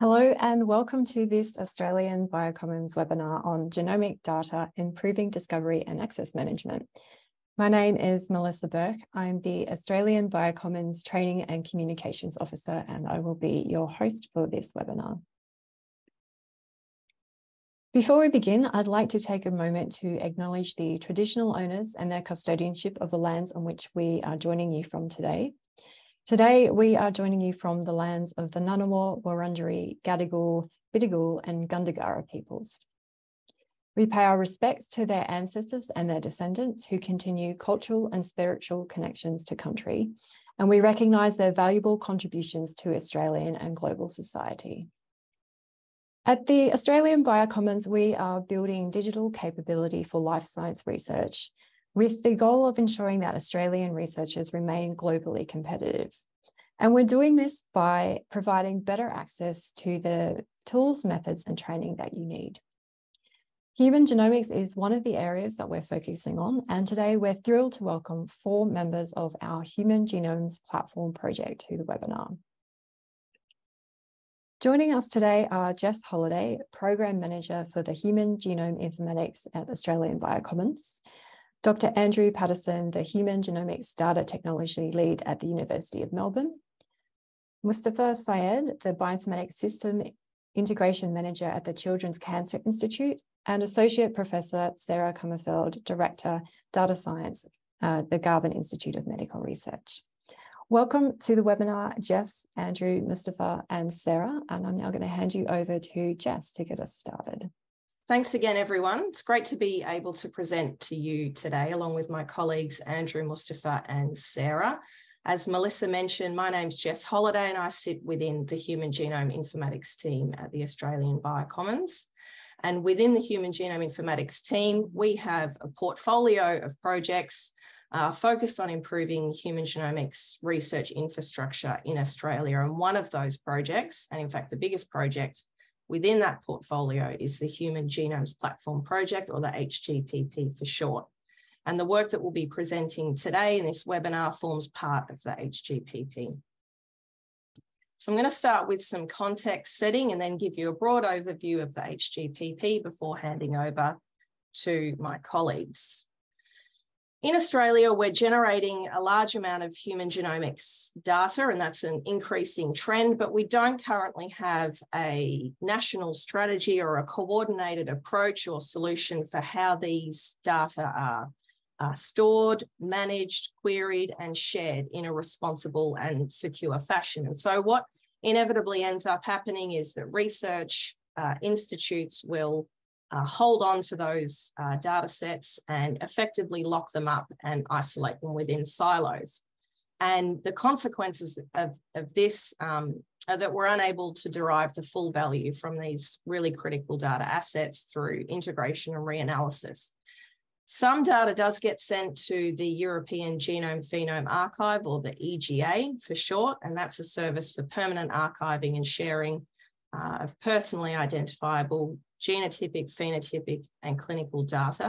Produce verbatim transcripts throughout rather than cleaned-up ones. Hello and welcome to this Australian Biocommons webinar on genomic data, improving discovery and access management. My name is Melissa Burke. I'm the Australian Biocommons Training and Communications Officer, and I will be your host for this webinar. Before we begin, I'd like to take a moment to acknowledge the traditional owners and their custodianship of the lands on which we are joining you from today. Today, we are joining you from the lands of the Ngunnawal, Wurundjeri, Gadigal, Bidigal and Gundungurra peoples. We pay our respects to their ancestors and their descendants who continue cultural and spiritual connections to country, and we recognise their valuable contributions to Australian and global society. At the Australian Biocommons, we are building digital capability for life science research, with the goal of ensuring that Australian researchers remain globally competitive. And we're doing this by providing better access to the tools, methods, and training that you need. Human genomics is one of the areas that we're focusing on, and today we're thrilled to welcome four members of our Human Genome Platform Project to the webinar. Joining us today are Jess Holliday, Program Manager for the Human Genome Informatics at Australian Biocommons, Doctor Andrew Patterson, the Human Genomics Data Technology Lead at the University of Melbourne, Mustafa Syed, the Bioinformatics System Integration Manager at the Children's Cancer Institute, and Associate Professor Sarah Kummerfeld, Director, Data Science, uh, the Garvan Institute of Medical Research. Welcome to the webinar, Jess, Andrew, Mustafa, and Sarah, and I'm now going to hand you over to Jess to get us started. Thanks again, everyone. It's great to be able to present to you today, along with my colleagues, Andrew, Mustafa, and Sarah. As Melissa mentioned, my name's Jess Holliday, and I sit within the Human Genome Informatics team at the Australian Biocommons. And within the Human Genome Informatics team, we have a portfolio of projects uh, focused on improving human genomics research infrastructure in Australia. And one of those projects, and in fact, the biggest project within that portfolio, is the Human Genome Platform Project, or the H G P P for short. And the work that we'll be presenting today in this webinar forms part of the H G P P. So I'm going to start with some context setting and then give you a broad overview of the H G P P before handing over to my colleagues. In Australia, we're generating a large amount of human genomics data, and that's an increasing trend, but we don't currently have a national strategy or a coordinated approach or solution for how these data are, are stored, managed, queried, and shared in a responsible and secure fashion. And so what inevitably ends up happening is that research uh, institutes will Uh, hold on to those uh, data sets and effectively lock them up and isolate them within silos. And the consequences of, of this um, are that we're unable to derive the full value from these really critical data assets through integration and reanalysis. Some data does get sent to the European Genome Phenome Archive, or the E G A for short, and that's a service for permanent archiving and sharing uh, of personally identifiable genotypic, phenotypic, and clinical data,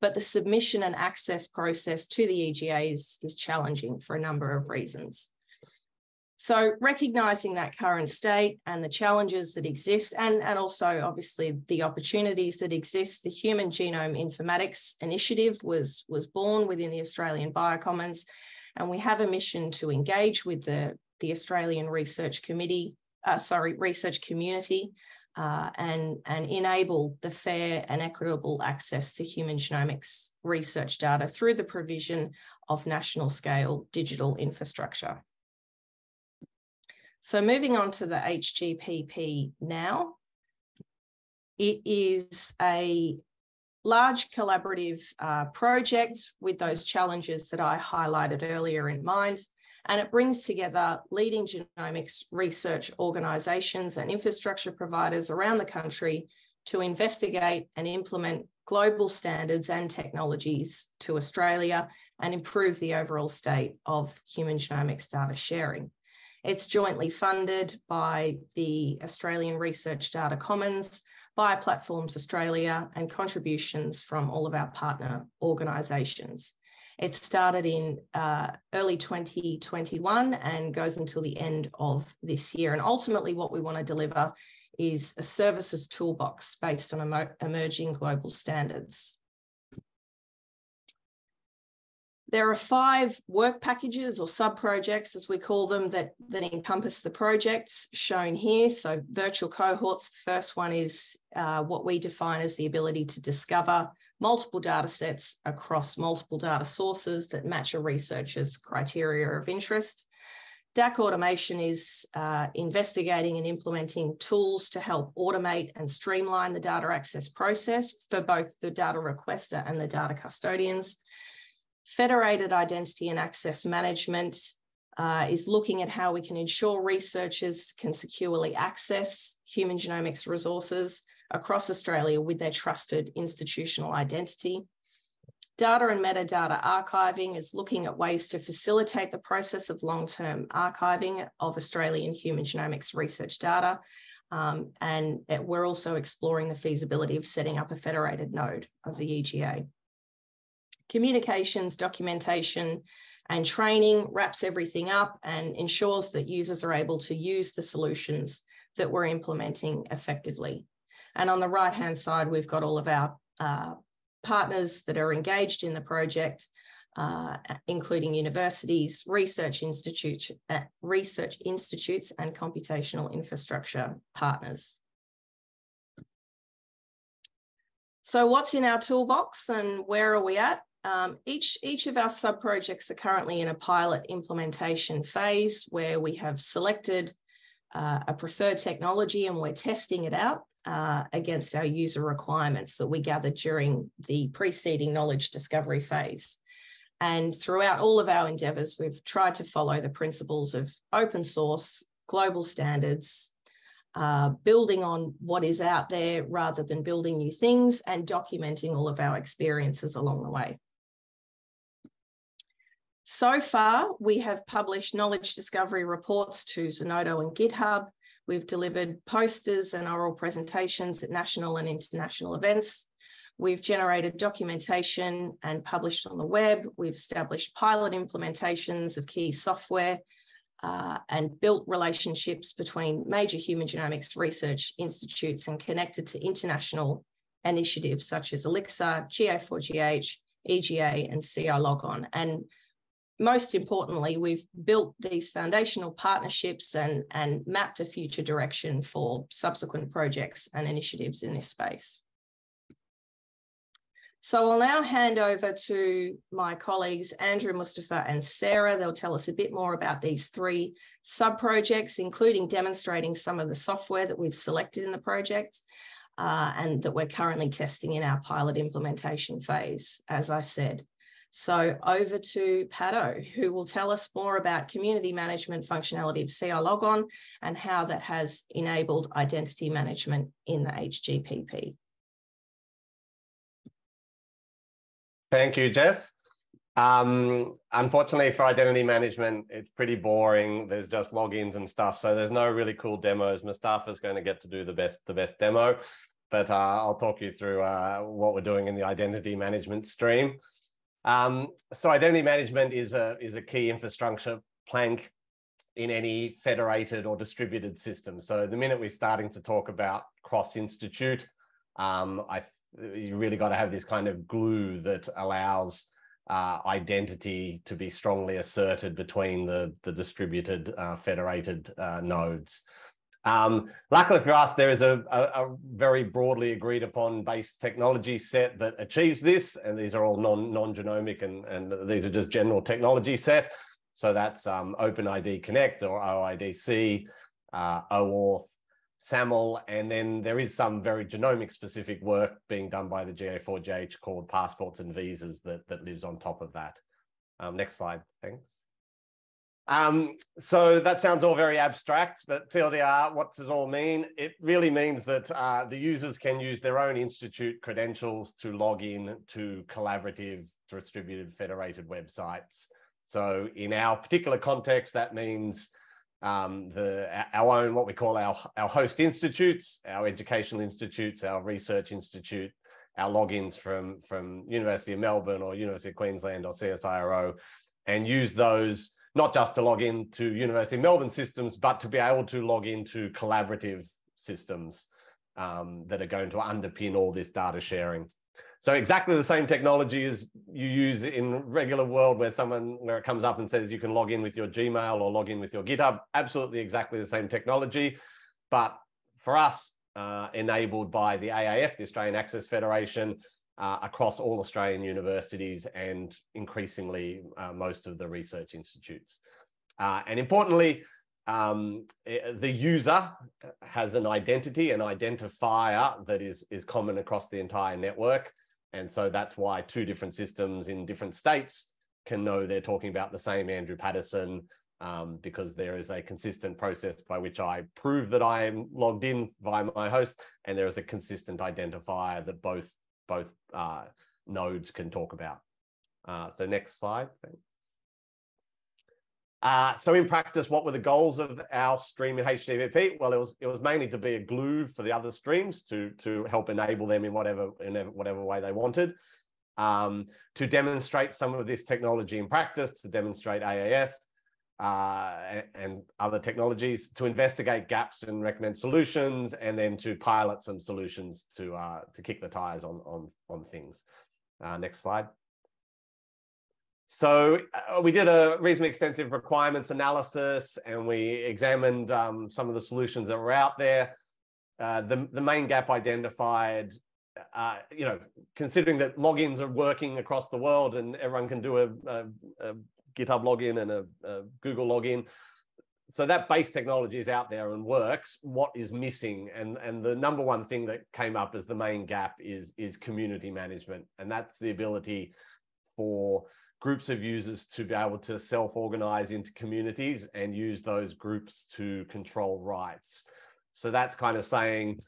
but the submission and access process to the E G As is challenging for a number of reasons. So recognising that current state and the challenges that exist, and, and also obviously the opportunities that exist, the Human Genome Informatics Initiative was, was born within the Australian Biocommons, and we have a mission to engage with the, the Australian Research Committee, uh, sorry, research community, Uh, and, and enable the fair and equitable access to human genomics research data through the provision of national scale digital infrastructure. So moving on to the H G P P now, it is a large collaborative uh, project with those challenges that I highlighted earlier in mind. And it brings together leading genomics research organisations and infrastructure providers around the country to investigate and implement global standards and technologies to Australia and improve the overall state of human genomics data sharing. It's jointly funded by the Australian Research Data Commons, BioPlatforms Australia, and contributions from all of our partner organisations. It started in uh, early twenty twenty-one and goes until the end of this year. And ultimately what we want to deliver is a services toolbox based on emo- emerging global standards. There are five work packages or sub-projects, as we call them, that, that encompass the projects shown here. So virtual cohorts, the first one is uh, what we define as the ability to discover multiple data sets across multiple data sources that match a researcher's criteria of interest. D A C automation is uh, investigating and implementing tools to help automate and streamline the data access process for both the data requester and the data custodians. Federated identity and access management uh, is looking at how we can ensure researchers can securely access human genomics resources across Australia with their trusted institutional identity. Data and metadata archiving is looking at ways to facilitate the process of long-term archiving of Australian human genomics research data. Um, and it, we're also exploring the feasibility of setting up a federated node of the E G A. Communications, documentation, and training wraps everything up and ensures that users are able to use the solutions that we're implementing effectively. And on the right-hand side, we've got all of our uh, partners that are engaged in the project, uh, including universities, research institutes, uh, research institutes, and computational infrastructure partners. So what's in our toolbox and where are we at? Um, each, each of our sub-projects are currently in a pilot implementation phase where we have selected uh, a preferred technology and we're testing it out uh, against our user requirements that we gathered during the preceding knowledge discovery phase. And throughout all of our endeavours, we've tried to follow the principles of open source, global standards, Uh, building on what is out there rather than building new things, and documenting all of our experiences along the way. So far, we have published knowledge discovery reports to Zenodo and GitHub. We've delivered posters and oral presentations at national and international events. We've generated documentation and published on the web. We've established pilot implementations of key software Uh, and built relationships between major human genomics research institutes and connected to international initiatives such as ELSA, G A four G H, E G A and CILogon. And most importantly, we've built these foundational partnerships and, and mapped a future direction for subsequent projects and initiatives in this space. So I'll now hand over to my colleagues, Andrew, Mustafa and Sarah. They'll tell us a bit more about these three sub-projects, including demonstrating some of the software that we've selected in the project uh, and that we're currently testing in our pilot implementation phase, as I said. So over to Pato, who will tell us more about community management functionality of CILogon and how that has enabled identity management in the H G P P. Thank you, Jess. Um, unfortunately for identity management, it's pretty boring. There's just logins and stuff. So there's no really cool demos. Mustafa's going to get to do the best, the best demo, but uh, I'll talk you through uh, what we're doing in the identity management stream. Um, so identity management is a, is a key infrastructure plank in any federated or distributed system. So the minute we're starting to talk about cross-institute, um, I you really got to have this kind of glue that allows uh, identity to be strongly asserted between the, the distributed uh, federated uh, nodes. Um, luckily for us, there is a, a, a very broadly agreed upon base technology set that achieves this, and these are all non, non-genomic and, and these are just general technology set. So that's um, OpenID Connect or O I D C, uh, OAuth, SAML, and then there is some very genomic specific work being done by the G A four G H called passports and visas that, that lives on top of that. Um, next slide, thanks. Um, so that sounds all very abstract, but T L D R, what does it all mean? It really means that uh, the users can use their own institute credentials to log in to collaborative, distributed, federated websites. So in our particular context, that means Um, the, our own, what we call our, our host institutes, our educational institutes, our research institute, our logins from, from University of Melbourne or University of Queensland or C S I R O, and use those not just to log into University of Melbourne systems, but to be able to log into collaborative systems um, that are going to underpin all this data sharing. So exactly the same technology as you use in regular world where someone, where it comes up and says you can log in with your Gmail or log in with your GitHub, absolutely exactly the same technology. But for us, uh, enabled by the A A F, the Australian Access Federation, uh, across all Australian universities and increasingly uh, most of the research institutes. Uh, and importantly, Um, the user has an identity, an identifier that is, is common across the entire network. And so that's why two different systems in different states can know they're talking about the same Andrew Patterson, um, because there is a consistent process by which I prove that I am logged in via my host, and there is a consistent identifier that both, both uh, nodes can talk about. Uh, so next slide, thanks. Uh, so in practice, what were the goals of our stream in H G P P? Well, it was it was mainly to be a glue for the other streams to to help enable them in whatever in whatever way they wanted, um, to demonstrate some of this technology in practice, to demonstrate A A F uh, and other technologies, to investigate gaps and recommend solutions, and then to pilot some solutions to uh, to kick the tires on on on things. Uh, next slide. So uh, we did a reasonably extensive requirements analysis, and we examined um, some of the solutions that were out there. Uh, the, the main gap identified, uh, you know, considering that logins are working across the world and everyone can do a, a, a GitHub login and a, a Google login. So that base technology is out there and works. What is missing? And, and the number one thing that came up as the main gap is, is community management. And that's the ability for groups of users to be able to self-organize into communities and use those groups to control rights. So that's kind of saying,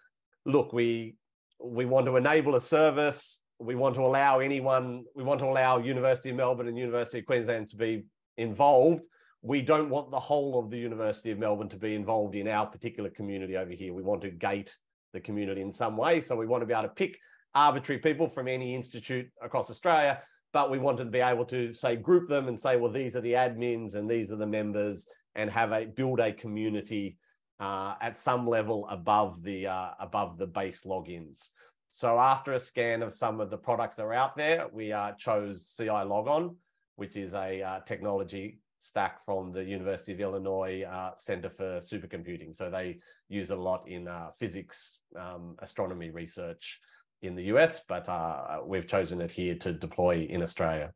look, we, we want to enable a service. We want to allow anyone, we want to allow University of Melbourne and University of Queensland to be involved. We don't want the whole of the University of Melbourne to be involved in our particular community over here. We want to gate the community in some way. So we want to be able to pick arbitrary people from any institute across Australia, but we wanted to be able to say, group them and say, well, these are the admins and these are the members, and have a build a community uh, at some level above the, uh, above the base logins. So after a scan of some of the products that are out there, we uh, chose CILogon, which is a uh, technology stack from the University of Illinois uh, Center for Supercomputing. So they use a lot in uh, physics, um, astronomy research in the U S, but uh, we've chosen it here to deploy in Australia.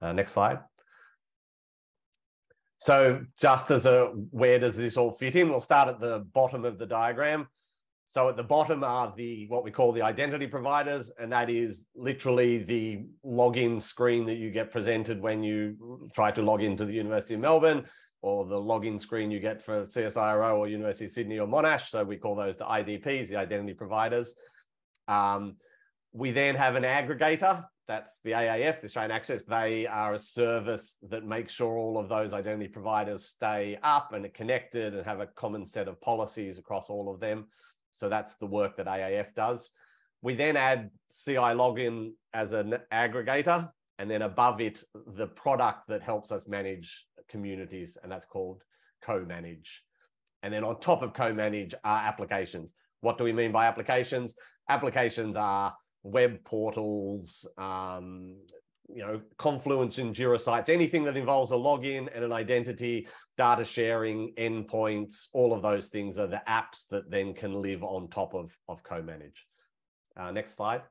Uh, next slide. So just as a, where does this all fit in? We'll start at the bottom of the diagram. So at the bottom are the, what we call the identity providers, and that is literally the login screen that you get presented when you try to log into the University of Melbourne, or the login screen you get for C S I R O or University of Sydney or Monash. So we call those the I D Ps, the identity providers. Um, we then have an aggregator, that's the A A F, the Australian Access. They are a service that makes sure all of those identity providers stay up and are connected and have a common set of policies across all of them. So that's the work that A A F does. We then add CILogon as an aggregator, and then above it, the product that helps us manage communities, and that's called co-manage. And then on top of co-manage are applications. What do we mean by applications? Applications are web portals, um, you know, Confluence and Jira sites, anything that involves a login and an identity, data sharing, endpoints, all of those things are the apps that then can live on top of, of co-manage. Uh, next slide.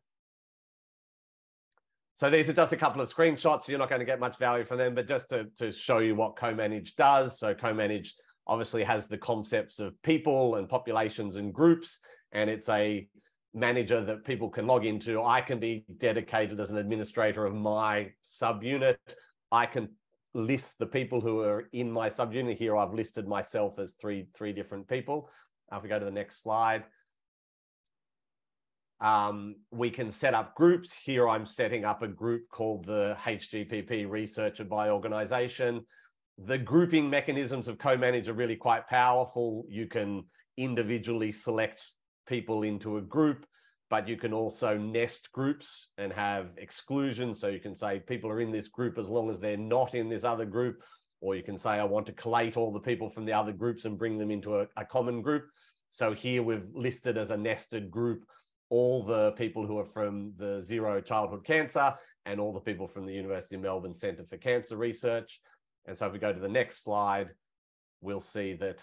So these are just a couple of screenshots. You're not going to get much value from them, but just to, to show you what co-manage does. So co-manage obviously has the concepts of people and populations and groups, and it's a manager that people can log into. I can be dedicated as an administrator of my subunit. I can list the people who are in my subunit. Here I've listed myself as three, three different people. If we go to the next slide, um, we can set up groups. Here I'm setting up a group called the H G P P Researcher by Organization. The grouping mechanisms of co-manage are really quite powerful. You can individually select people into a group. but you can also nest groups and have exclusions. So you can say people are in this group as long as they're not in this other group, or you can say, I want to collate all the people from the other groups and bring them into a, a common group. So here we've listed as a nested group all the people who are from the Zero Childhood Cancer and all the people from the University of Melbourne Centre for Cancer Research. And so if we go to the next slide, we'll see that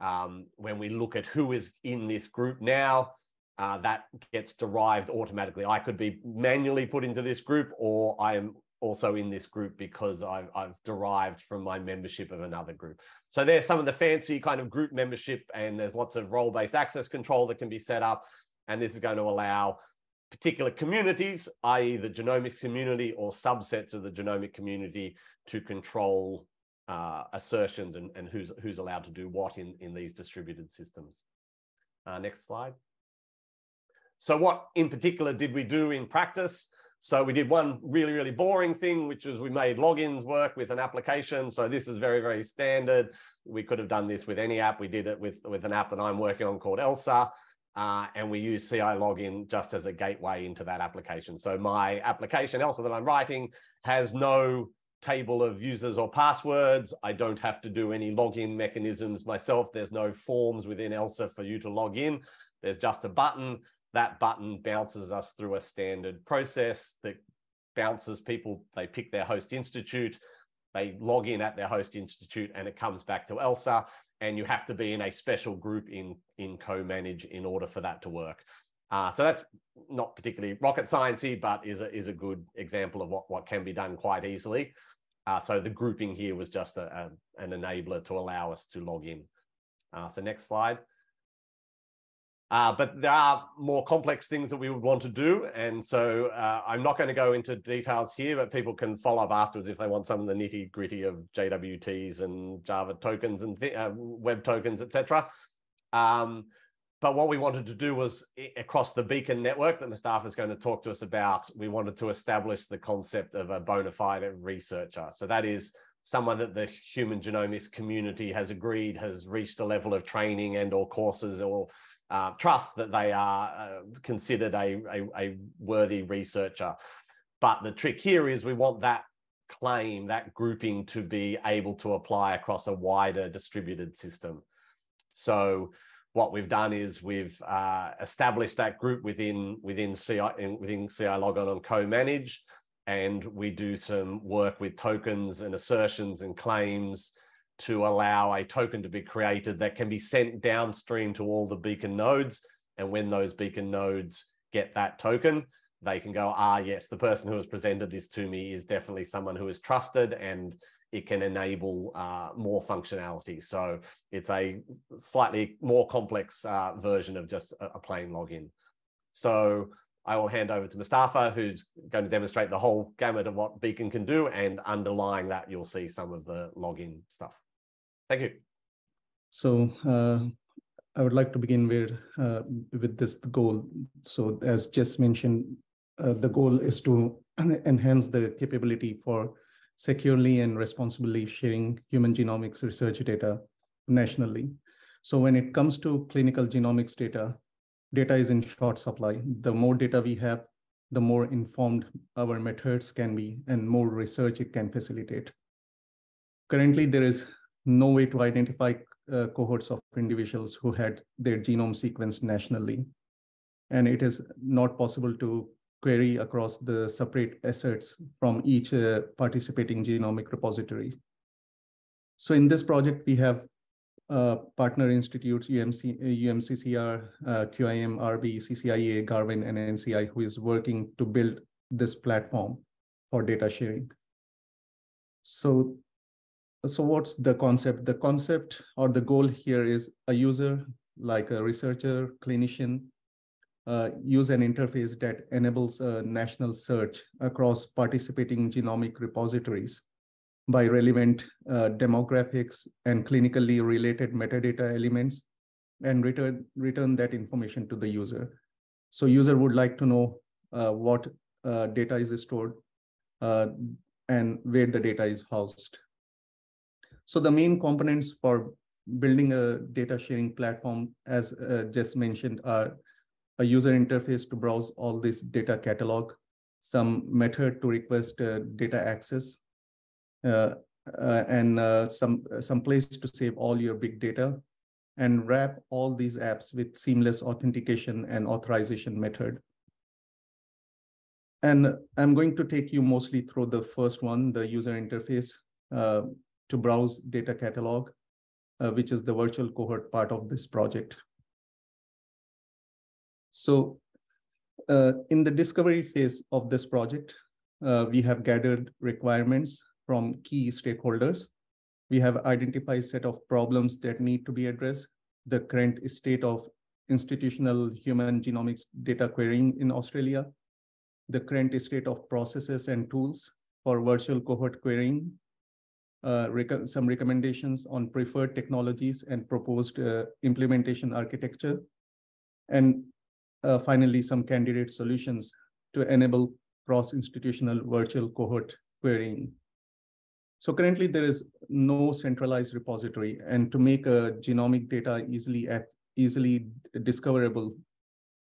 um, when we look at who is in this group now, uh, that gets derived automatically. I could be manually put into this group, or I am also in this group because I've, I've derived from my membership of another group. So there's some of the fancy kind of group membership, and there's lots of role-based access control that can be set up. And this is going to allow particular communities, that is the genomic community or subsets of the genomic community, to control uh, assertions and, and who's, who's allowed to do what in, in these distributed systems. Uh, next slide. So what in particular did we do in practice? So we did one really, really boring thing, which was we made logins work with an application. So this is very, very standard. We could have done this with any app. We did it with, with an app that I'm working on called ELSA. Uh, and we use CILogon just as a gateway into that application. So my application, ELSA, that I'm writing has no table of users or passwords. I don't have to do any login mechanisms myself. There's no forms within ELSA for you to log in. There's just a button. That button bounces us through a standard process that bounces people. They pick their host institute, they log in at their host institute, and it comes back to ELSA. And you have to be in a special group in, in co-manage in order for that to work. Uh, so that's not particularly rocket science-y, but is a, is a good example of what, what can be done quite easily. Uh, so the grouping here was just a, a, an enabler to allow us to log in. Uh, so next slide. Uh, but there are more complex things that we would want to do. And so uh, I'm not going to go into details here, but people can follow up afterwards if they want some of the nitty gritty of J W Ts and Java tokens and uh, web tokens, et cetera. Um, but what we wanted to do was across the Beacon network that Mustafa is going to talk to us about, we wanted to establish the concept of a bona fide researcher. So that is someone that the human genomics community has agreed has reached a level of training and or courses or Uh, trust that they are uh, considered a, a, a worthy researcher. But the trick here is we want that claim, that grouping, to be able to apply across a wider distributed system. So what we've done is we've uh, established that group within, within, C I, in, within CILogon on co-manage, and we do some work with tokens and assertions and claims to allow a token to be created that can be sent downstream to all the Beacon nodes. And when those Beacon nodes get that token, they can go, ah, yes, the person who has presented this to me is definitely someone who is trusted, and it can enable uh, more functionality. So it's a slightly more complex uh, version of just a, a plain login. So I will hand over to Mustafa, who's going to demonstrate the whole gamut of what Beacon can do, and underlying that, you'll see some of the login stuff. Thank you. So uh, I would like to begin with, uh, with this goal. So as Jess mentioned, uh, the goal is to enhance the capability for securely and responsibly sharing human genomics research data nationally. So when it comes to clinical genomics data, data is in short supply. The more data we have, the more informed our methods can be and more research it can facilitate. Currently, there is no way to identify uh, cohorts of individuals who had their genome sequenced nationally. And it is not possible to query across the separate assets from each uh, participating genomic repository. So in this project, we have uh, partner institutes, U M C C R, uh, Q I M, R B, C C I A, Garvan, and N C I, who is working to build this platform for data sharing. So So what's the concept? The concept or the goal here is a user, like a researcher, clinician, uh, use an interface that enables a national search across participating genomic repositories by relevant uh, demographics and clinically related metadata elements, and return, return that information to the user. So user would like to know uh, what uh, data is stored uh, and where the data is housed. So the main components for building a data sharing platform, as uh, Jess mentioned, are a user interface to browse all this data catalog, some method to request uh, data access, uh, uh, and uh, some, some place to save all your big data, and wrap all these apps with seamless authentication and authorization method. And I'm going to take you mostly through the first one, the user interface uh, to browse data catalog, uh, which is the virtual cohort part of this project. So uh, in the discovery phase of this project, uh, we have gathered requirements from key stakeholders. We have identified a set of problems that need to be addressed, the current state of institutional human genomics data querying in Australia, the current state of processes and tools for virtual cohort querying, uh, rec- some recommendations on preferred technologies and proposed uh, implementation architecture, and uh, finally, some candidate solutions to enable cross-institutional virtual cohort querying. So currently, there is no centralized repository, and to make a genomic data easily, easily discoverable,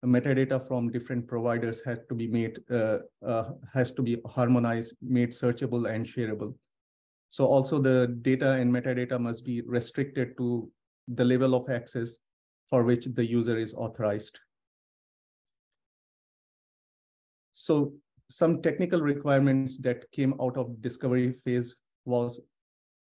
metadata from different providers had to be made, uh, uh, has to be harmonized, made searchable and shareable. So also the data and metadata must be restricted to the level of access for which the user is authorized. So some technical requirements that came out of discovery phase was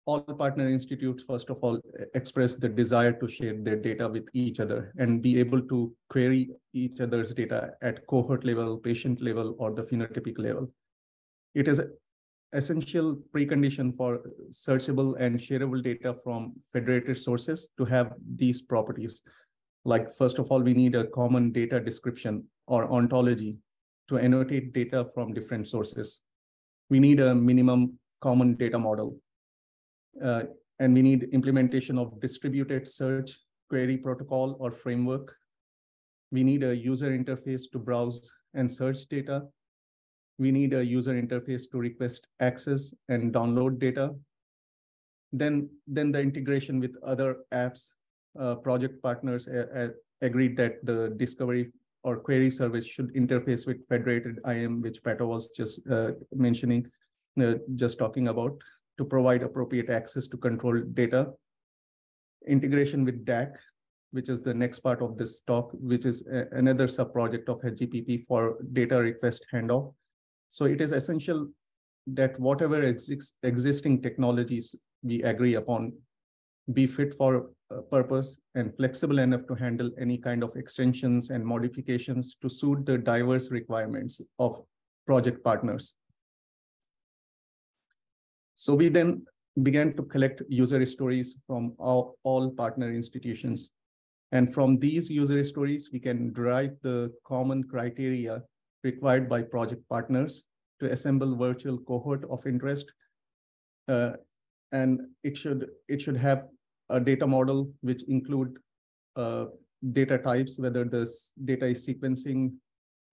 all partner institutes, first of all, express the desire to share their data with each other and be able to query each other's data at cohort level, patient level, or the phenotypic level. It is an essential precondition for searchable and shareable data from federated sources to have these properties. Like, first of all, we need a common data description or ontology to annotate data from different sources. We need a minimum common data model. Uh, and we need implementation of distributed search query protocol or framework. We need a user interface to browse and search data. We need a user interface to request access and download data. Then, then the integration with other apps, uh, project partners uh, agreed that the discovery or query service should interface with federated I M, which Pato was just uh, mentioning, uh, just talking about, to provide appropriate access to controlled data. Integration with D A C, which is the next part of this talk, which is a, another sub-project of H G P P for data request handoff. So it is essential that whatever ex existing technologies we agree upon be fit for purpose and flexible enough to handle any kind of extensions and modifications to suit the diverse requirements of project partners. So we then began to collect user stories from all, all partner institutions. And from these user stories, we can derive the common criteria required by project partners to assemble virtual cohort of interest. Uh, and it should, it should have a data model which include uh, data types, whether this data is sequencing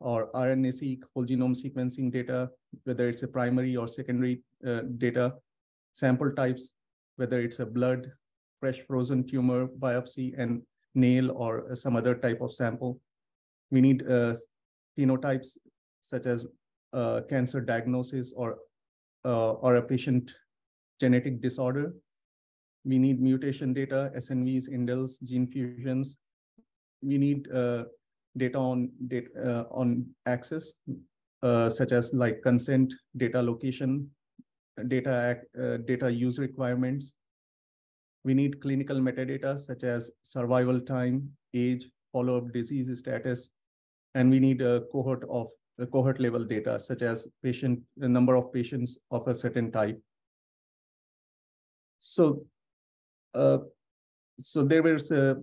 or R N A seq, whole genome sequencing data, whether it's a primary or secondary uh, data, sample types, whether it's a blood, fresh frozen tumor biopsy, and nail or some other type of sample. We need uh, phenotypes such as uh, cancer diagnosis or, uh, or a patient genetic disorder. We need mutation data, S N Vs, indels, gene fusions. We need uh, data on data uh, on access, uh, such as like consent, data location, data uh, data use requirements. We need clinical metadata such as survival time, age, follow-up disease status, and we need a cohort of a cohort level data such as patient the number of patients of a certain type. So, uh, so there was a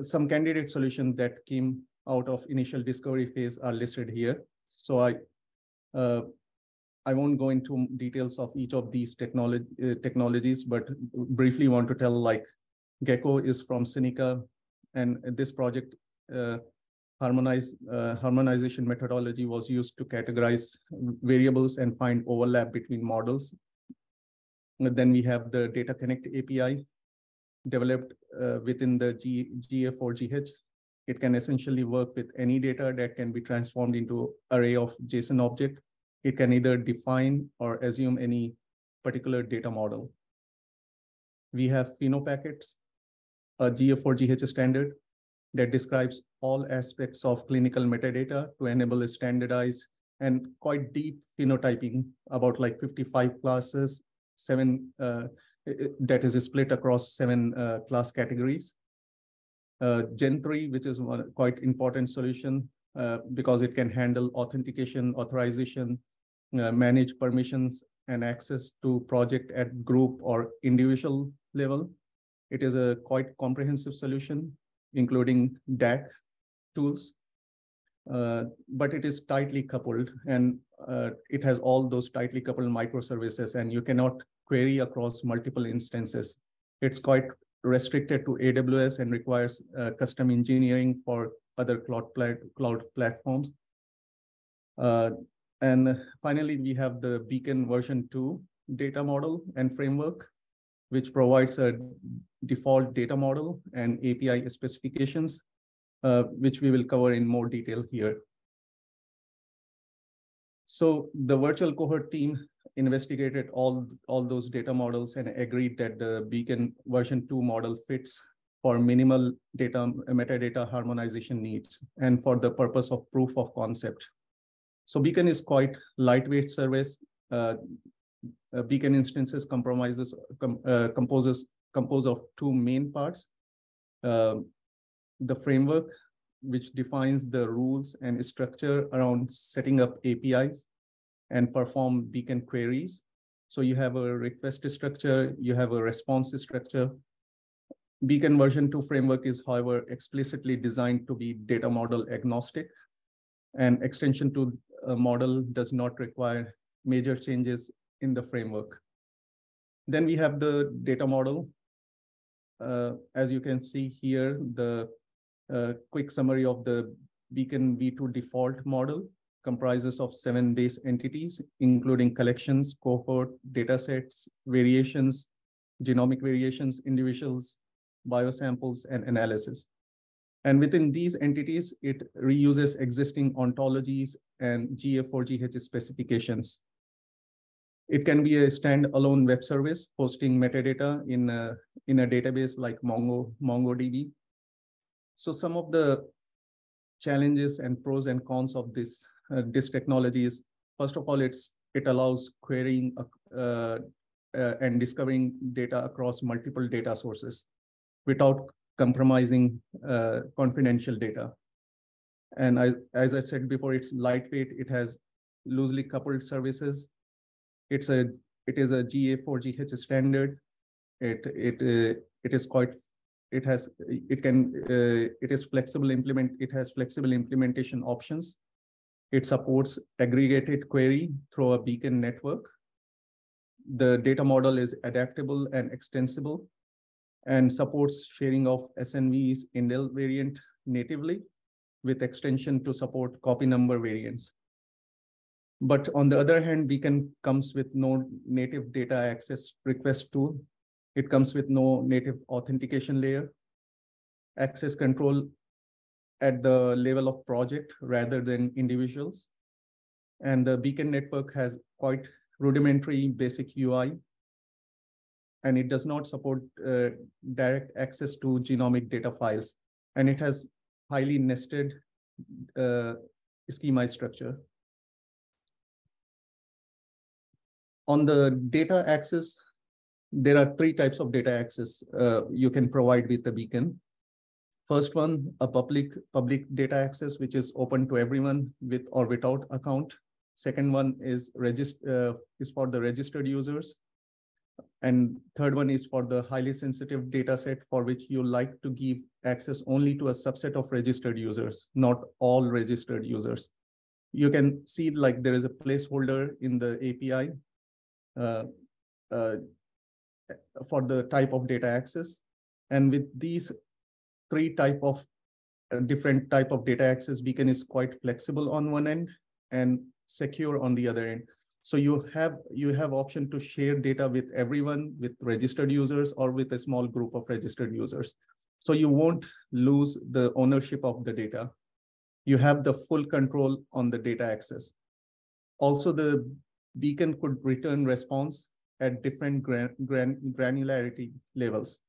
some candidate solutions that came out of initial discovery phase are listed here. So I, uh, I won't go into details of each of these technology, uh, technologies, but briefly want to tell like Gecko is from Seneca, and this project uh, harmonize, uh, harmonization methodology was used to categorize variables and find overlap between models. And then we have the Data Connect A P I developed uh, within the G A four G H It can essentially work with any data that can be transformed into array of JSON object. It can either define or assume any particular data model. We have PhenoPackets, a G A four G H standard that describes all aspects of clinical metadata to enable a standardized and quite deep phenotyping about like fifty-five classes, seven uh, that is split across seven uh, class categories. Uh, Gen three, which is one quite important solution uh, because it can handle authentication, authorization, uh, manage permissions and access to project at group or individual level. It is a quite comprehensive solution, including D A C tools, uh, but it is tightly coupled and uh, it has all those tightly coupled microservices, and you cannot query across multiple instances. It's quite restricted to A W S and requires uh, custom engineering for other cloud, plat cloud platforms. Uh, and finally, we have the Beacon version two data model and framework, which provides a default data model and A P I specifications, uh, which we will cover in more detail here. So the virtual cohort team investigated all, all those data models and agreed that the Beacon version two model fits for minimal data metadata harmonization needs and for the purpose of proof of concept. So Beacon is quite lightweight service. Uh, Uh, Beacon instances comprises com, uh, composes compose of two main parts: uh, the framework, which defines the rules and structure around setting up A P Is and perform Beacon queries. So you have a request structure, you have a response structure. Beacon version two framework is, however, explicitly designed to be data model agnostic, and extension to a model does not require major changes in the framework. Then we have the data model. Uh, as you can see here, the uh, quick summary of the Beacon V two default model comprises of seven base entities, including collections, cohort, data sets, variations, genomic variations, individuals, biosamples, and analysis. And within these entities, it reuses existing ontologies and G A four G H specifications. It can be a standalone web service hosting metadata in a, in a database like Mongo, MongoDB. So some of the challenges and pros and cons of this, uh, this technology is, first of all, it's, it allows querying uh, uh, and discovering data across multiple data sources without compromising uh, confidential data. And I, as I said before, it's lightweight. It has loosely coupled services. It's a, it is a G A four G H standard. It, it, uh, it is quite, it has, it can, uh, it is flexible implement, it has flexible implementation options. It supports aggregated query through a Beacon network. The data model is adaptable and extensible and supports sharing of S N Vs indel variant natively with extension to support copy number variants. But on the other hand, Beacon comes with no native data access request tool. It comes with no native authentication layer, access control at the level of project rather than individuals. And the Beacon network has quite rudimentary basic U I, and it does not support uh, direct access to genomic data files. And it has highly nested uh, schema structure. On the data access, there are three types of data access uh, you can provide with the Beacon. First one, a public, public data access, which is open to everyone with or without account. Second one is, uh, is for the registered users. And third one is for the highly sensitive data set for which you like to give access only to a subset of registered users, not all registered users. You can see like there is a placeholder in the A P I. Uh, uh, for the type of data access. And with these three type of uh, different type of data access, Beacon is quite flexible on one end and secure on the other end. So you have, you have option to share data with everyone, with registered users or with a small group of registered users. So you won't lose the ownership of the data. You have the full control on the data access. Also, the Beacon could return response at different gran gran granularity levels.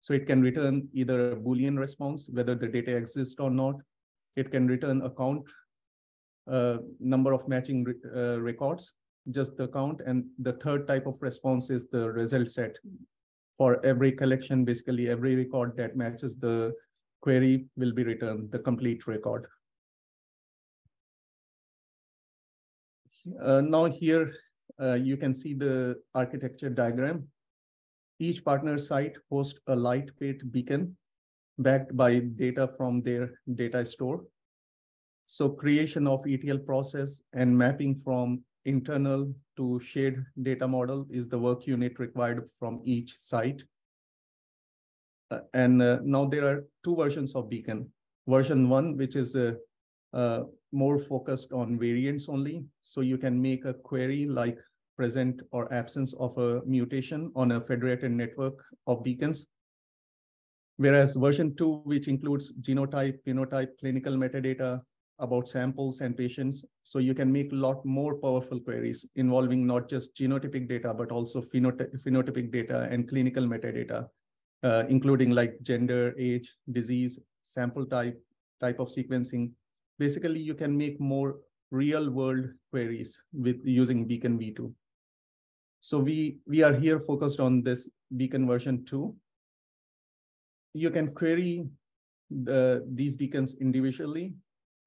So it can return either a Boolean response, whether the data exists or not. It can return a count, uh, number of matching re uh, records, just the count. And the third type of response is the result set. For every collection, basically every record that matches the query will be returned, the complete record. Uh, now here, uh, you can see the architecture diagram. Each partner site hosts a lightweight beacon backed by data from their data store. So creation of E T L process and mapping from internal to shared data model is the work unit required from each site. Uh, and uh, now there are two versions of Beacon. Version one, which is uh, uh, more focused on variants only. So you can make a query like present or absence of a mutation on a federated network of beacons. Whereas version two, which includes genotype, phenotype, clinical metadata about samples and patients. So you can make a lot more powerful queries involving not just genotypic data, but also phenoty phenotypic data and clinical metadata, uh, including like gender, age, disease, sample type, type of sequencing. Basically, you can make more real world queries with using Beacon V two. So we, we are here focused on this Beacon version two. You can query the, these beacons individually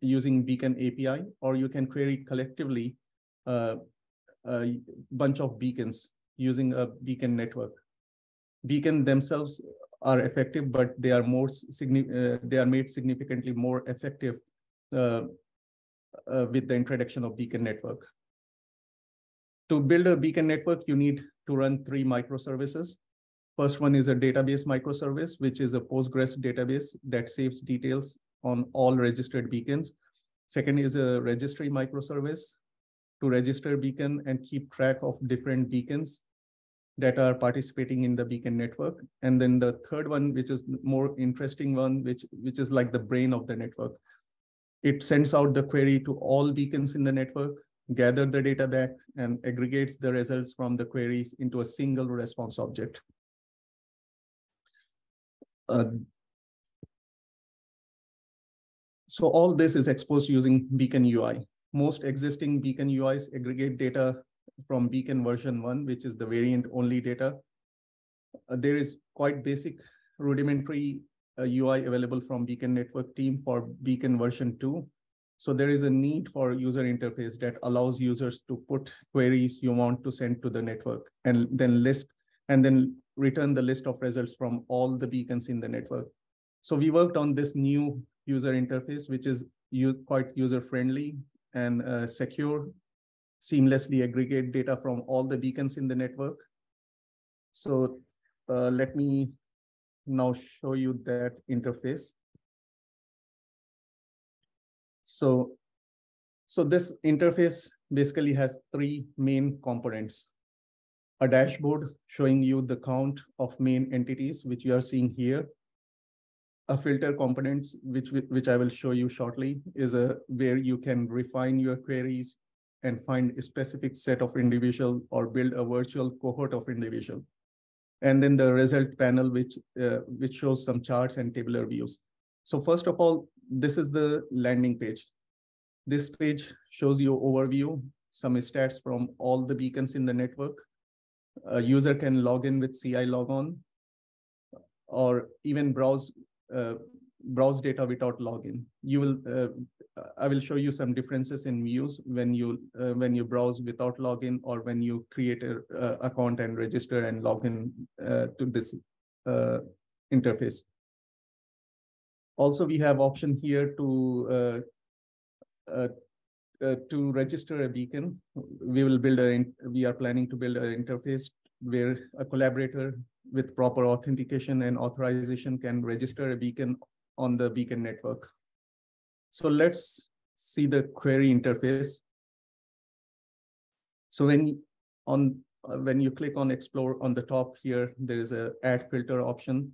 using Beacon A P I, or you can query collectively uh, a bunch of beacons using a beacon network. Beacons themselves are effective, but they are more uh, they are made significantly more effective uh, uh, with the introduction of Beacon network. To build a Beacon network, you need to run three microservices. First one is a database microservice, which is a Postgres database that saves details on all registered beacons. Second is a registry microservice to register beacon and keep track of different beacons that are participating in the beacon network. And then the third one, which is more interesting one, which, which is like the brain of the network. It sends out the query to all beacons in the network, gather the data back, and aggregates the results from the queries into a single response object. Uh, So all this is exposed using Beacon U I. Most existing Beacon U Is aggregate data from Beacon version one, which is the variant only data. Uh, there is quite basic rudimentary uh, U I available from Beacon network team for Beacon version two. So there is a need for user interface that allows users to put queries you want to send to the network and then list and then return the list of results from all the beacons in the network. So we worked on this new user interface, which is quite user-friendly and uh, secure, seamlessly aggregate data from all the beacons in the network. So uh, let me now show you that interface. So, so this interface basically has three main components. A dashboard showing you the count of main entities, which you are seeing here. A filter component, which, which I will show you shortly, is a, where you can refine your queries and find a specific set of individual or build a virtual cohort of individual. And then the result panel, which, uh, which shows some charts and tabular views. So first of all, this is the landing page. This page shows you overview, some stats from all the beacons in the network. A user can log in with CILogon or even browse Uh, browse data without login. You will, uh, I will show you some differences in views when you uh, when you browse without login or when you create an uh, account and register and login uh, to this uh, interface. Also, we have option here to uh, uh, uh, to register a beacon. We will build a. We are planning to build an interface where a collaborator with proper authentication and authorization can register a beacon on the beacon network. So let's see the query interface. So when, on, when you click on explore on the top here, there is a add filter option.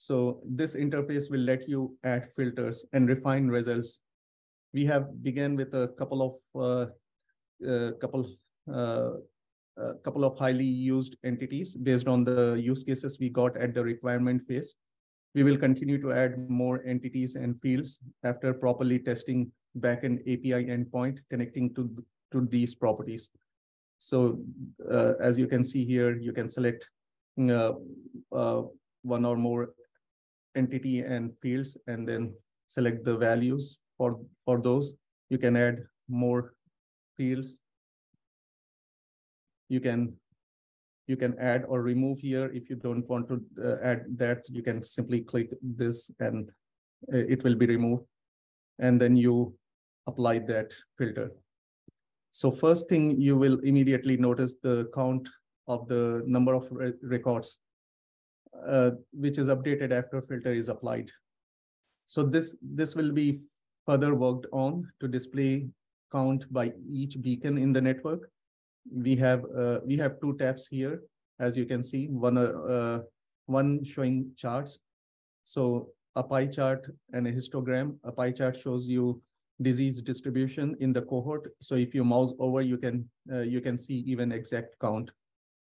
So this interface will let you add filters and refine results. We have began with a couple of uh, uh, couple uh, a couple of highly used entities based on the use cases we got at the requirement phase. We will continue to add more entities and fields after properly testing backend A P I endpoint connecting to, to these properties. So uh, as you can see here, you can select uh, uh, one or more entity and fields and then select the values for, for those. You can add more fields. You can, you can add or remove here. If you don't want to uh, add that, you can simply click this and it will be removed. And then you apply that filter. So first thing, you will immediately notice the count of the number of re records, uh, which is updated after filter is applied. So this, this will be further worked on to display count by each beacon in the network. We have uh, we have two tabs here, as you can see, one uh, one showing charts. So a pie chart and a histogram. A pie chart shows you disease distribution in the cohort. So if you mouse over, you can uh, you can see even exact count.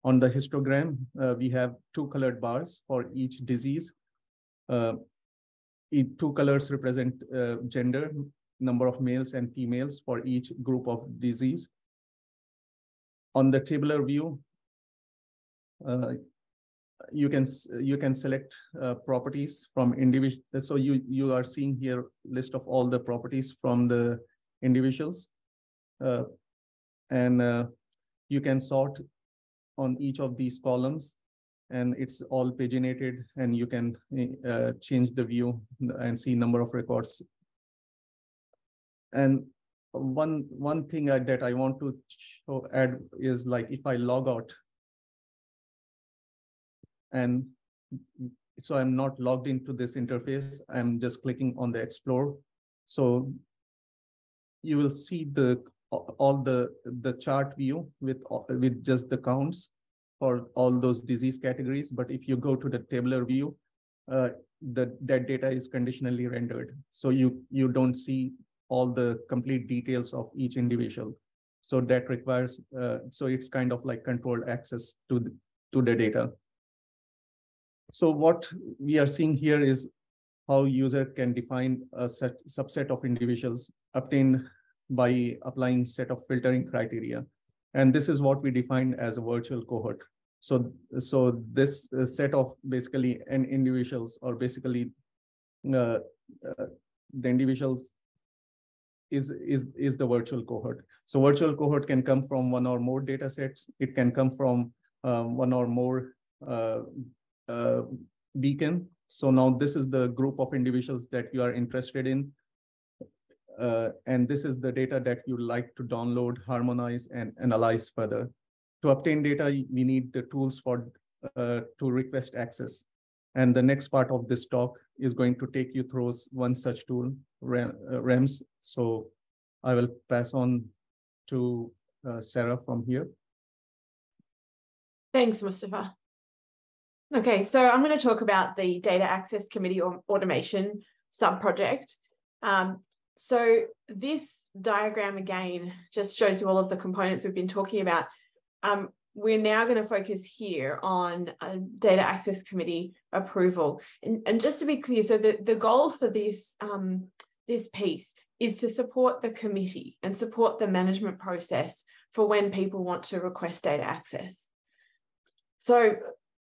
On the histogram, uh, we have two colored bars for each disease. Uh, two colors represent uh, gender, number of males and females for each group of disease. On the tabular view, uh, you can you can select uh, properties from individual. So you you are seeing here list of all the properties from the individuals, uh, and uh, you can sort on each of these columns, and it's all paginated. And you can uh, change the view and see number of records. And One one thing I, that I want to show, add is like if I log out, and so I'm not logged into this interface, I'm just clicking on the Explore. So you will see the all the the chart view with with just the counts for all those disease categories. But if you go to the tabular view, uh, the that data is conditionally rendered, so you you don't see all the complete details of each individual. So that requires, uh, so it's kind of like controlled access to the, to the data. So what we are seeing here is how user can define a set, subset of individuals obtained by applying set of filtering criteria. And this is what we defined as a virtual cohort. So, so this set of basically an individuals or basically uh, uh, the individuals is is is the virtual cohort. So virtual cohort can come from one or more data sets. It can come from uh, one or more uh, uh, beacon. So now this is the group of individuals that you are interested in. Uh, and this is the data that you like to download, harmonize, and analyze further. To obtain data, we need the tools for uh, to request access. And the next part of this talk is going to take you through one such tool, R E M S. So I will pass on to uh, Sarah from here. Thanks, Mustafa. Okay, so I'm going to talk about the Data Access Committee Automation subproject. Um, so this diagram, again, just shows you all of the components we've been talking about. Um, We're now going to focus here on Data Access Committee approval. And, and just to be clear, so the, the goal for this, um, this piece is to support the committee and support the management process for when people want to request data access. So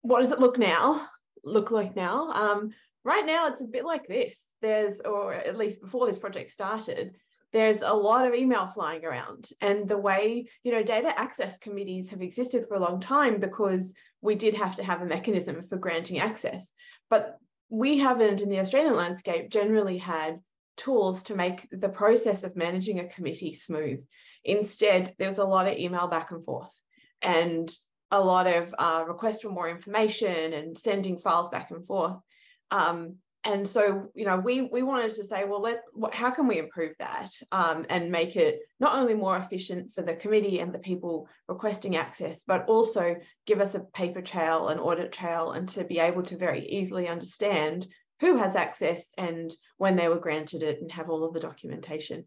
what does it look now? Look like now? Um, right now, it's a bit like this. There's, or at least before this project started, there's a lot of email flying around, and the way, you know, data access committees have existed for a long time because we did have to have a mechanism for granting access, but we haven't in the Australian landscape generally had tools to make the process of managing a committee smooth. Instead, there was a lot of email back and forth and a lot of uh, requests for more information and sending files back and forth. Um, And so, you know, we, we wanted to say, well, let, how can we improve that um, and make it not only more efficient for the committee and the people requesting access, but also give us a paper trail, an audit trail, and to be able to very easily understand who has access and when they were granted it and have all of the documentation.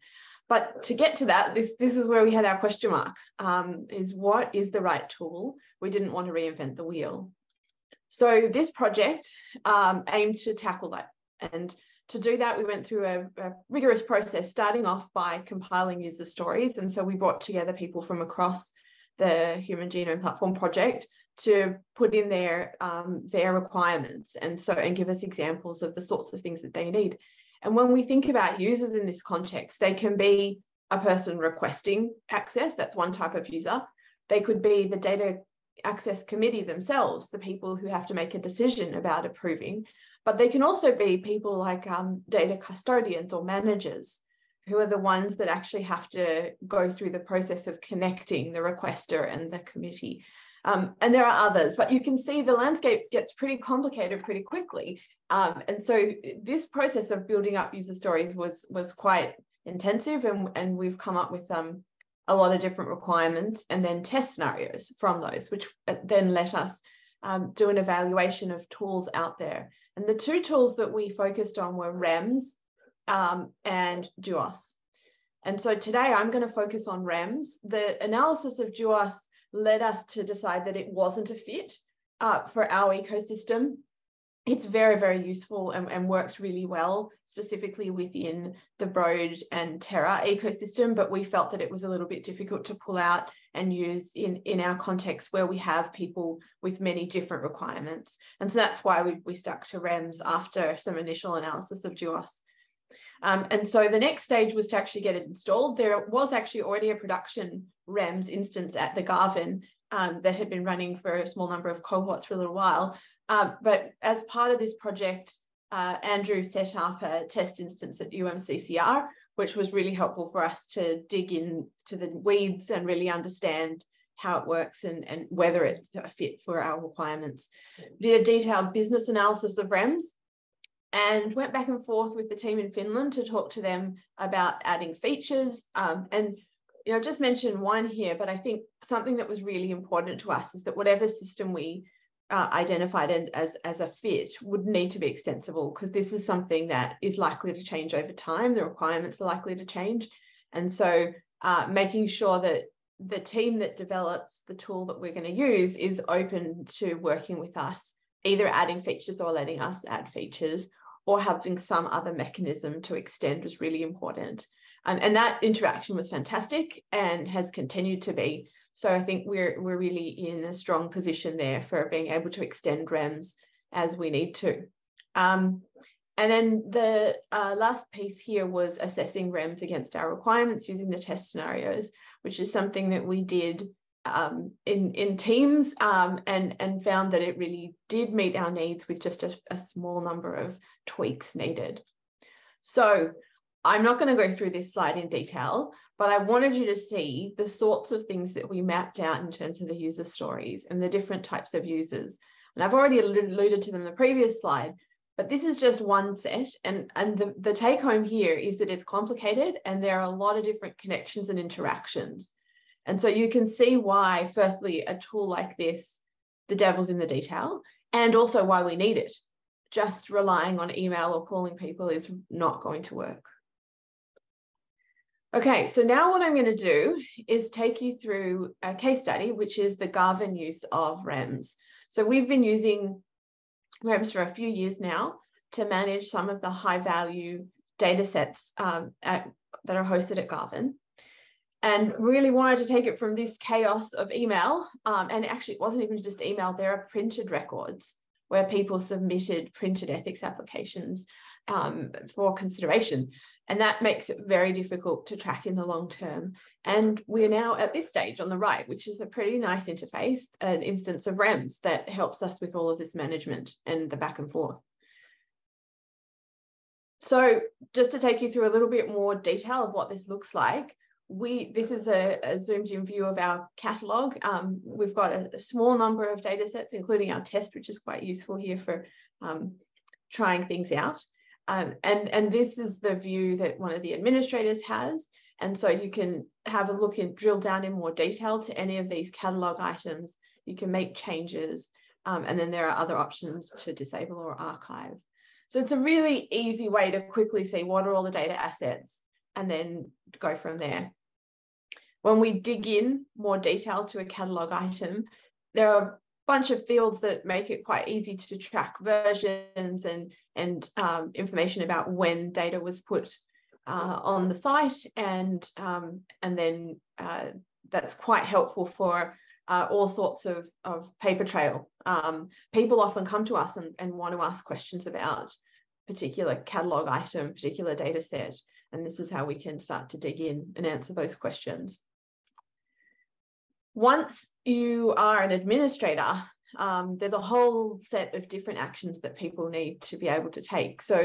But to get to that, this, this is where we had our question mark, um, is what is the right tool? We didn't want to reinvent the wheel. So this project um, aimed to tackle that. And to do that, we went through a, a rigorous process, starting off by compiling user stories. And so we brought together people from across the Human Genome Platform Project to put in their, um, their requirements and, so, and give us examples of the sorts of things that they need. And when we think about users in this context, they can be a person requesting access. That's one type of user. They could be the data access committee themselves, the people who have to make a decision about approving. But they can also be people like um, data custodians or managers, who are the ones that actually have to go through the process of connecting the requester and the committee. Um, and there are others, but you can see the landscape gets pretty complicated pretty quickly. Um, and so this process of building up user stories was, was quite intensive, and, and we've come up with um, a lot of different requirements and then test scenarios from those, which then let us um, do an evaluation of tools out there. And the two tools that we focused on were REMS um, and DUOS. And so today I'm going to focus on REMS. The analysis of DUOS led us to decide that it wasn't a fit uh, for our ecosystem. It's very, very useful and, and works really well, specifically within the Broad and Terra ecosystem, but we felt that it was a little bit difficult to pull out and use in, in our context where we have people with many different requirements. And so that's why we, we stuck to REMS after some initial analysis of DUOS. Um, and so the next stage was to actually get it installed. There was actually already a production REMS instance at the Garvan um, that had been running for a small number of cohorts for a little while. Um, but as part of this project, uh, Andrew set up a test instance at U M C C R, which was really helpful for us to dig into the weeds and really understand how it works and, and whether it's a fit for our requirements. We did a detailed business analysis of REMS and went back and forth with the team in Finland to talk to them about adding features. Um, and you know, just mention one here, but I think something that was really important to us is that whatever system we Uh, identified and as, as a fit would need to be extensible, because this is something that is likely to change over time. The requirements are likely to change. And so uh, making sure that the team that develops the tool that we're going to use is open to working with us, either adding features or letting us add features or having some other mechanism to extend, was really important. Um, and that interaction was fantastic and has continued to be. So I think we're, we're really in a strong position there for being able to extend REMS as we need to. Um, and then the uh, last piece here was assessing REMS against our requirements using the test scenarios, which is something that we did um, in, in teams um, and, and found that it really did meet our needs with just a, a small number of tweaks needed. So I'm not going to go through this slide in detail, but I wanted you to see the sorts of things that we mapped out in terms of the user stories and the different types of users. And I've already alluded to them in the previous slide, but this is just one set. And, and the, the take home here is that it's complicated and there are a lot of different connections and interactions. And so you can see why, firstly, a tool like this, the devil's in the detail, and also why we need it. Just relying on email or calling people is not going to work. Okay, so now what I'm going to do is take you through a case study, which is the Garvan use of REMS. So we've been using REMS for a few years now to manage some of the high value data sets um, at, that are hosted at Garvan, and really wanted to take it from this chaos of email. Um, and actually, it wasn't even just email, there are printed records where people submitted printed ethics applications um, for consideration. And that makes it very difficult to track in the long term. And we're now at this stage on the right, which is a pretty nice interface, an instance of REMS that helps us with all of this management and the back and forth. So just to take you through a little bit more detail of what this looks like, We, this is a, a zoomed in view of our catalogue. Um, we've got a, a small number of data sets, including our test, which is quite useful here for um, trying things out. Um, and, and this is the view that one of the administrators has. And so you can have a look and drill down in more detail to any of these catalogue items. You can make changes. Um, and then there are other options to disable or archive. So it's a really easy way to quickly see what are all the data assets and then go from there. When we dig in more detail to a catalogue item, there are a bunch of fields that make it quite easy to track versions and, and um, information about when data was put uh, on the site. And, um, and then uh, that's quite helpful for Uh, all sorts of, of paper trail. Um, people often come to us and, and want to ask questions about particular catalogue item, particular data set, and this is how we can start to dig in and answer those questions. Once you are an administrator, um, there's a whole set of different actions that people need to be able to take. So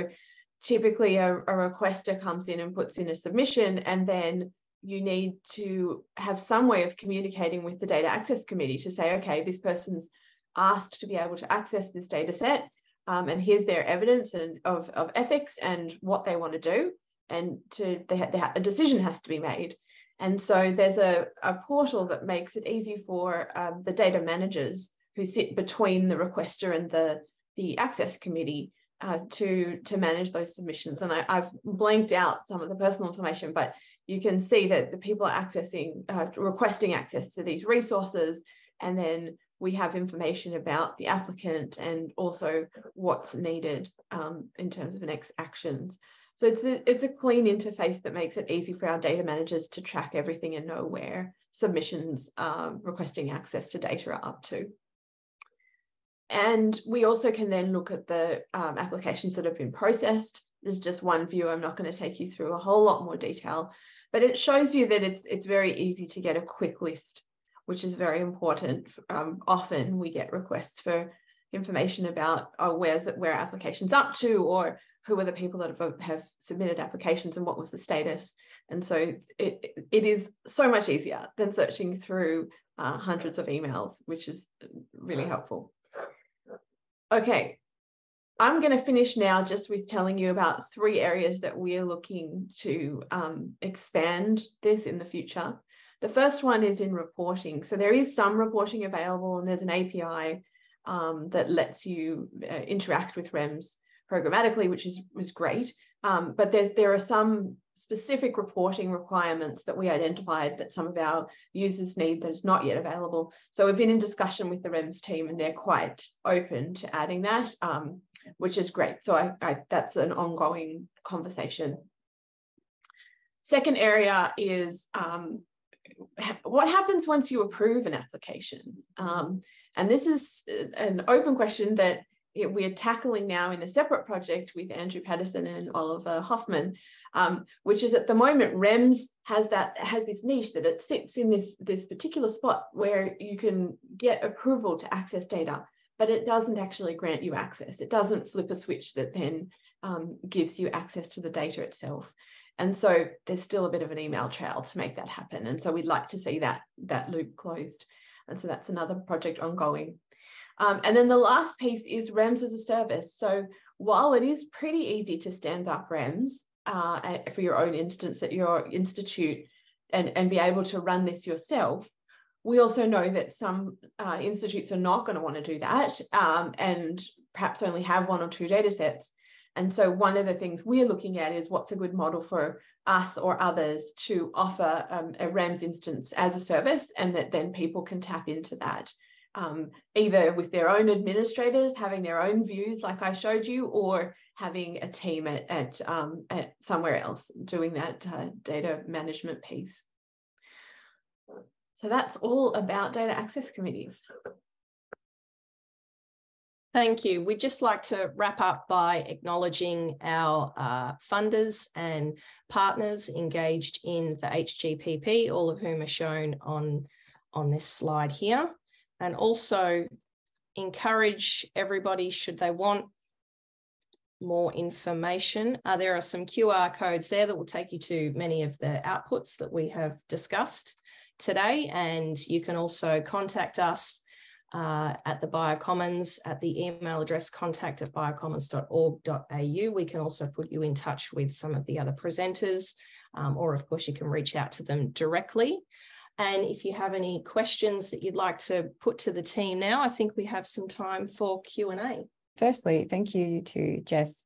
typically a, a requester comes in and puts in a submission, and then you need to have some way of communicating with the data access committee to say, okay, this person's asked to be able to access this data set, um, and here's their evidence and of, of ethics and what they want to do, and to they ha they ha a decision has to be made. And so there's a, a portal that makes it easy for um, the data managers who sit between the requester and the, the access committee Uh, to, to manage those submissions. And I, I've blanked out some of the personal information, but you can see that the people are accessing, uh, requesting access to these resources. And then we have information about the applicant and also what's needed um, in terms of next actions. So it's a, it's a clean interface that makes it easy for our data managers to track everything and know where submissions um, requesting access to data are up to. And we also can then look at the um, applications that have been processed. There's just one view. I'm not going to take you through a whole lot more detail, but it shows you that it's, it's very easy to get a quick list, which is very important. Um, often we get requests for information about, oh, where's it, where are applications up to, or who are the people that have, have submitted applications and what was the status. And so it, it is so much easier than searching through uh, hundreds of emails, which is really helpful. Okay, I'm going to finish now just with telling you about three areas that we're looking to um, expand this in the future. The first one is in reporting. So there is some reporting available, and there's an A P I um, that lets you uh, interact with REMS programmatically, which is, is great. Um, but there's, there are some specific reporting requirements that we identified that some of our users need that is not yet available. So we've been in discussion with the REMS team, and they're quite open to adding that, um, which is great. So I, I, that's an ongoing conversation. Second area is um, what happens once you approve an application? Um, and this is an open question that we are tackling now in a separate project with Andrew Patterson and Oliver Hoffman, um, which is at the moment REMS has that has this niche that it sits in this, this particular spot where you can get approval to access data, but it doesn't actually grant you access. It doesn't flip a switch that then um, gives you access to the data itself. And so there's still a bit of an email trail to make that happen. And so we'd like to see that, that loop closed. And so that's another project ongoing. Um, and then the last piece is REMS as a service. So while it is pretty easy to stand up REMS uh, for your own instance at your institute and, and be able to run this yourself, we also know that some uh, institutes are not going to want to do that um, and perhaps only have one or two data sets. And so one of the things we're looking at is what's a good model for us or others to offer um, a REMS instance as a service, and that then people can tap into that. Um, either with their own administrators, having their own views like I showed you, or having a team at, at, um, at somewhere else doing that uh, data management piece. So that's all about data access committees. Thank you. We'd just like to wrap up by acknowledging our uh, funders and partners engaged in the H G P P, all of whom are shown on, on this slide here. And also encourage everybody, should they want more information, uh, there are some Q R codes there that will take you to many of the outputs that we have discussed today. And you can also contact us uh, at the Biocommons at the email address contact at biocommons dot org dot a u. We can also put you in touch with some of the other presenters, um, or of course you can reach out to them directly. And if you have any questions that you'd like to put to the team now, I think we have some time for Q and A. Firstly, thank you to Jess,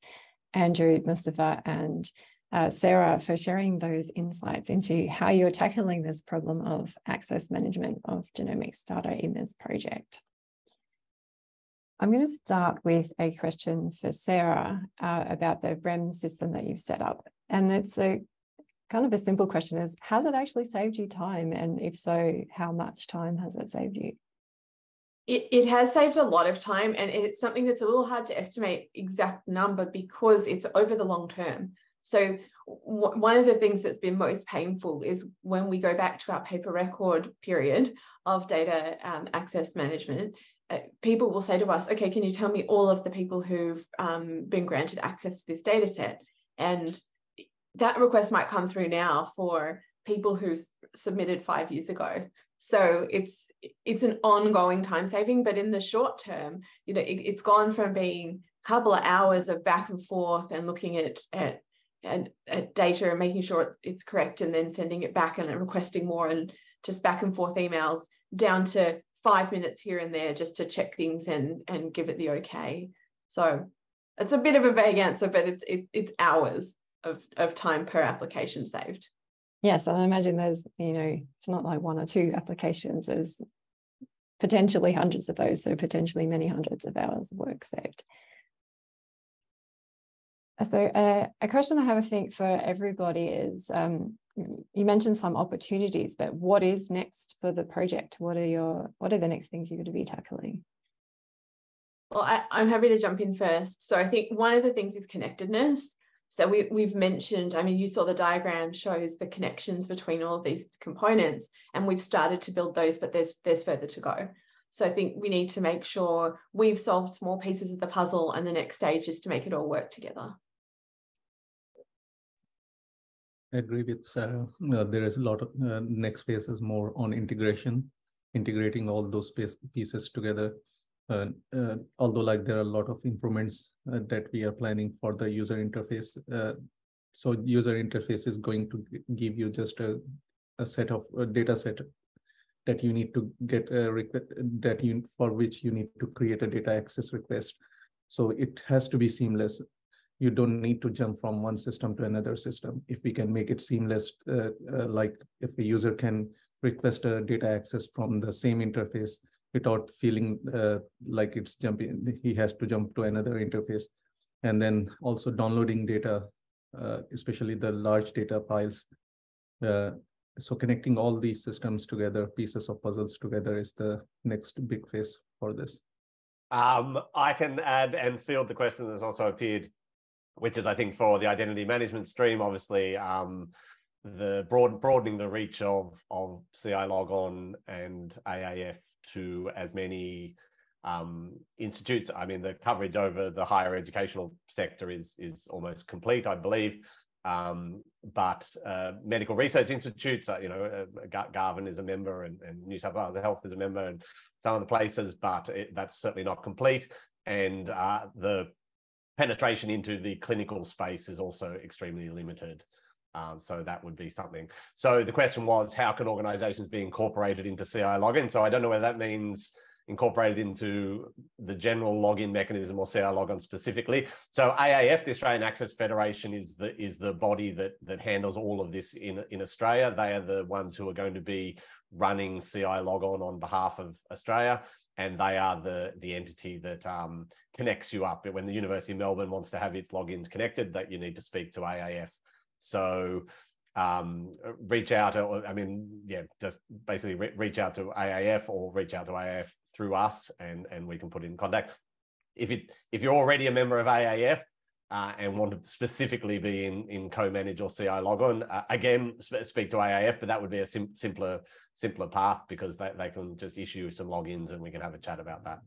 Andrew, Mustafa and uh, Sarah for sharing those insights into how you're tackling this problem of access management of genomics data in this project. I'm going to start with a question for Sarah uh, about the R E M S system that you've set up. And it's a kind of a simple question is, has it actually saved you time? And if so, how much time has it saved you? It, it has saved a lot of time, and it's something that's a little hard to estimate exact number because it's over the long term. So one of the things that's been most painful is when we go back to our paper record period of data um, access management, uh, people will say to us, okay, can you tell me all of the people who've um, been granted access to this data set? And that request might come through now for people who submitted five years ago. So it's it's an ongoing time saving, but in the short term, you know, it, it's gone from being a couple of hours of back and forth and looking at at, at at data and making sure it's correct and then sending it back and requesting more and just back and forth emails down to five minutes here and there just to check things and and give it the okay. So it's a bit of a vague answer, but it's it, it's hours of of time per application saved. Yes, and I imagine there's, you know, it's not like one or two applications, there's potentially hundreds of those, so potentially many hundreds of hours of work saved. So uh, a question I have, I think, for everybody is, um, you mentioned some opportunities, but what is next for the project? What are your, what are the next things you're going to be tackling? Well, I, I'm happy to jump in first. So I think one of the things is connectedness. So we, we've mentioned, I mean, you saw the diagram shows the connections between all of these components, and we've started to build those, but there's, there's further to go. So I think we need to make sure we've solved small pieces of the puzzle, and the next stage is to make it all work together. I agree with Sarah. Uh, there is a lot of, uh, next phase is more on integration, integrating all those pieces together. Uh, uh, although like there are a lot of improvements uh, that we are planning for the user interface. Uh, so user interface is going to give you just a, a set of a data set that you need to get a request that you, for which you need to create a data access request. So it has to be seamless. You don't need to jump from one system to another system. If we can make it seamless, uh, uh, like if a user can request a data access from the same interface, without feeling uh, like it's jumping, he has to jump to another interface. And then also downloading data, uh, especially the large data piles. Uh, so connecting all these systems together, pieces of puzzles together is the next big phase for this. Um, I can add and field the question that's also appeared, which is I think for the identity management stream, obviously, um, the broad, broadening the reach of, of CILogon and A A F to as many um, institutes. I mean, the coverage over the higher educational sector is, is almost complete, I believe. Um, but uh, medical research institutes, uh, you know, uh, Garvan is a member and, and New South Wales Health is a member and some of the places, but it, that's certainly not complete. And uh, the penetration into the clinical space is also extremely limited. Um, so that would be something. So the question was, how can organisations be incorporated into CILogon? So I don't know whether that means incorporated into the general login mechanism or CILogon specifically. So A A F, the Australian Access Federation, is the is the body that that handles all of this in in Australia. They are the ones who are going to be running CILogon on behalf of Australia, and they are the the entity that um, connects you up. When the University of Melbourne wants to have its logins connected, that you need to speak to A A F. So um, reach out, or, I mean, yeah, just basically re reach out to A A F or reach out to A A F through us, and, and we can put in contact. If, it, if you're already a member of A A F uh, and want to specifically be in, in co-manage or CILogon, uh, again, sp speak to A A F, but that would be a sim simpler, simpler path because they, they can just issue some logins and we can have a chat about that.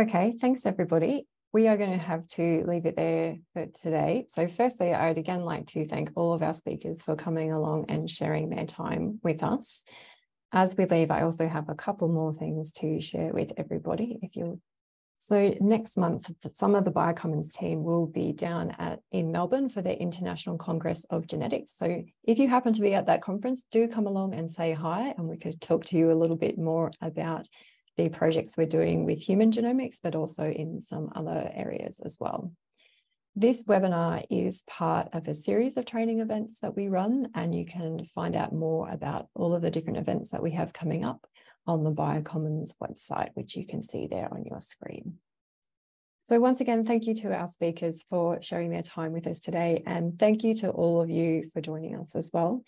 Okay, thanks everybody. we are going to have to leave it there for today. So firstly, I would again like to thank all of our speakers for coming along and sharing their time with us. As we leave, I also have a couple more things to share with everybody, if you'll. So next month, some of the Biocommons team will be down at in Melbourne for the International Congress of Genetics. So if you happen to be at that conference, do come along and say hi, and we could talk to you a little bit more about the projects we're doing with human genomics, but also in some other areas as well. This webinar is part of a series of training events that we run, and you can find out more about all of the different events that we have coming up on the Biocommons website, which you can see there on your screen. So once again, thank you to our speakers for sharing their time with us today, and thank you to all of you for joining us as well.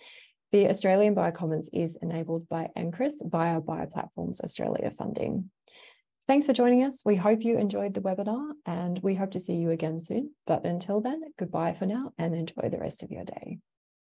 The Australian Biocommons is enabled by ANCRIS via BioPlatforms Australia funding. Thanks for joining us. We hope you enjoyed the webinar, and we hope to see you again soon. But until then, goodbye for now, and enjoy the rest of your day.